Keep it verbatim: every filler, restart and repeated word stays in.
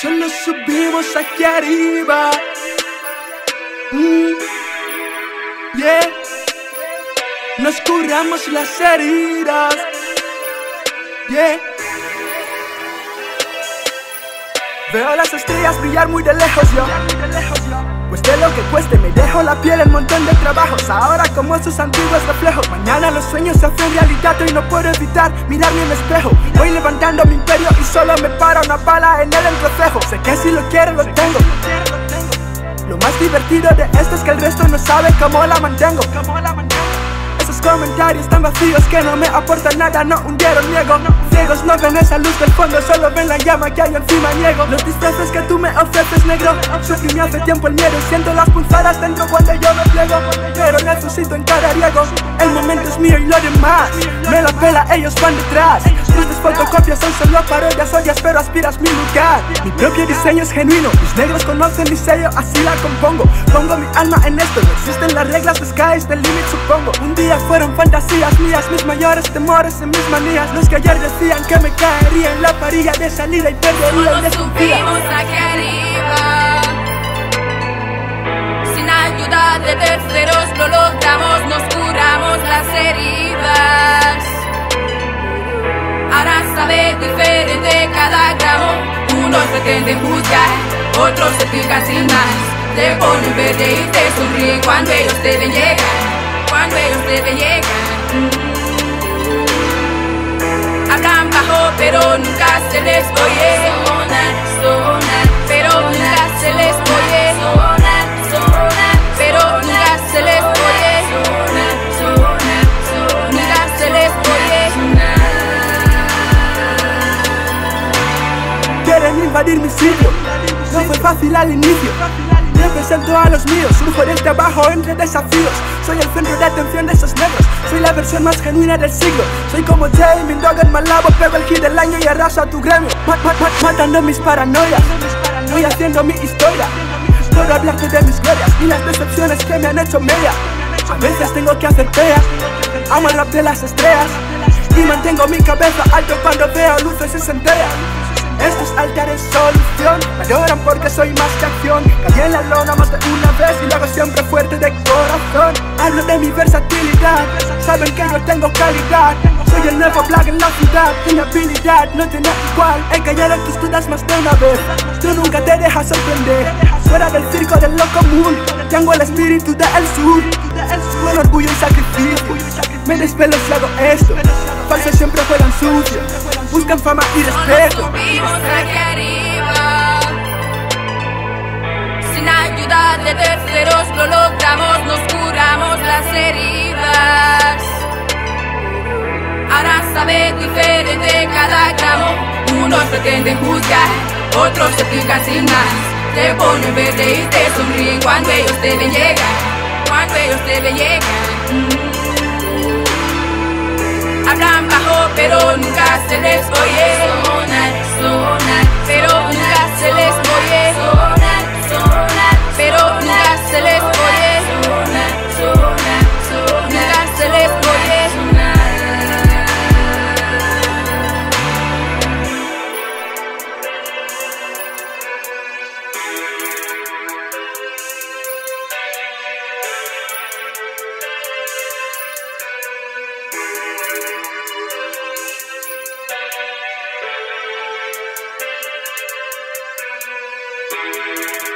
Solo subimos aquí arriba. mm. Yeah. Nos curamos las heridas. Yeah. Veo las estrellas brillar muy de lejos yo. Cueste lo que cueste, me dejo la piel en montón de trabajos. Ahora como esos antiguos reflejos, mañana los sueños se hacen realidad. Hoy no puedo evitar mirarme en el espejo. Voy levantando mi imperio y solo me para una bala en el entrecejo. Sé que si lo quiero lo tengo. Lo más divertido de esto es que el resto no sabe cómo la mantengo. Esos comentarios tan vacíos que no me aportan nada, no hundieron, niego. Ciegos no ven esa luz del fondo, solo ven la llama que hay encima, niego. Los disfraces que tú me ofreces, negro, sufrí hace tiempo el miedo. Siento las pulsadas dentro cuando yo me pliego, pero necesito en cada riego. El momento es mío y lo demás me la pela, ellos van detrás. Tristes fotocopias son solo parodias, odias pero aspiras mi lugar. Mi propio diseño es genuino, mis negros conocen mi sello, así la compongo. Pongo mi alma en esto, no existen las reglas, los skies del límite supongo. Un día fueron fantasías mías, mis mayores temores y mis manías. Los que ayer decían que me caería en la parilla de salida y perdería el desconfía. Solo subimos aquí arriba, sin ayuda de terceros lo logramos, nos curamos las heridas. Ahora sabe diferente cada gramo. Unos pretenden juzgar, otros se fijan sin más. Te ponen verde y te sonríe cuando ellos te ven llegar, cuando ellos te ven llegar. Hablan bajo pero nunca se les oye. Sonar, sonar, pero nunca se les oye. Sonar, sonar, pero nunca se les oye. Sonar, sonar, sonar, nunca se les oye. Quieren invadir mi sitio, no fue fácil al inicio. Represento a los míos, surjo del trabajo entre desafíos. Soy el centro de atención de esos negros, soy la versión más genuina del siglo. Soy como Jamie Dogg en Malabo, pego el hit del año y arraso a tu gremio. Mat -mat -mat Matando mis paranoias, voy haciendo mi historia. Puedo hablarte de mis glorias y las decepciones que me han hecho media. A veces tengo que hacer peas, amo el rap de las estrellas y mantengo mi cabeza alto cuando veo luces y centellas. Estos altares solución, me adoran porque soy más que acción. Caí en la lona más de una vez y lo hago siempre fuerte de corazón. Hablo de mi versatilidad, saben que yo tengo calidad. Soy el nuevo flag en la ciudad, mi habilidad no tiene igual. He callado tus dudas más de una vez, tú nunca te dejas sorprender. Fuera del circo de lo común, tengo el espíritu del sur. El orgullo y sacrificio, me desvelo si hago esto. Falsos siempre juegan sucio, buscan fama y respeto. Solo subimos aquí arriba, sin ayuda de terceros lo logramos, nos curamos las heridas. Ahora sabe diferente cada gramo. Unos pretenden juzgar, otros se fijan sin más. Te ponen verde y te sonríen cuando ellos te ven llegar, cuando ellos te ven llegar. Hablan bajo pero nunca se les oye. Sonar, sonar, pero nunca se les oye. Sonar, sonar, pero nunca se les oye. Sonar, sonar, sonar, nunca se les oye. We'll be right back.